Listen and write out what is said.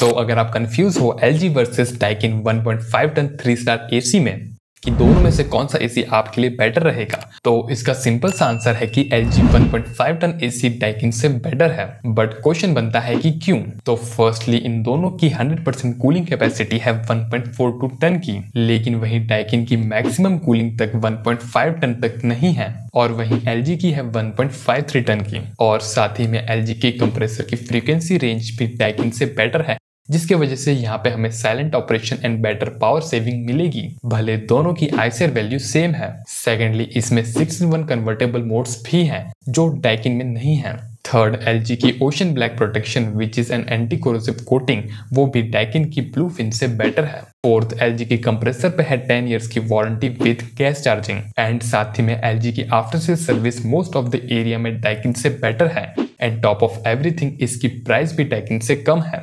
सो अगर आप कंफ्यूज हो LG versus Daikin 1.5 ton 3 star AC में कि दोनों में से कौन सा एसी आपके लिए बेटर रहेगा, तो इसका सिंपल सा आंसर है कि LG 1.5 टन एसी डाइकिन से बेटर है। बट क्वेश्चन बनता है कि क्यों? तो फर्स्टली इन दोनों की 100% कूलिंग कैपेसिटी है 1.42 टन की, लेकिन वही डाइकिन की मैक्सिमम कूलिंग तक 1.5 टन तक नहीं है और वहीं LG की है 1.53 टन की। और साथ ही में LG के कंप्रेसर की फ्रीक्वेंसी रेंज भी डाइकिन से बेटर है, जिसके वजह से यहाँ पे हमें silent operation and better power saving मिलेगी, भले दोनों की आईसीआर वैल्यू सेम है। सेकेंडली इसमें 6-in-1 कन्वर्टेबल मोड्स भी हैं, जो डाइकिन में नहीं है। थर्ड, LG की ocean black protection which is an anti corrosive coating, वो भी डाइकिन की ब्लू फिन से बेटर है। फोर्थ, LG के कंप्रेसर पे है 10 इयर्स की warranty with cash charging and साथ ही में LG की after sale service most of the area में डाइकिन से बेटर है। एंड टॉप ऑफ एवरीथिंग इसकी प्राइस भी डाइकिन से कम है।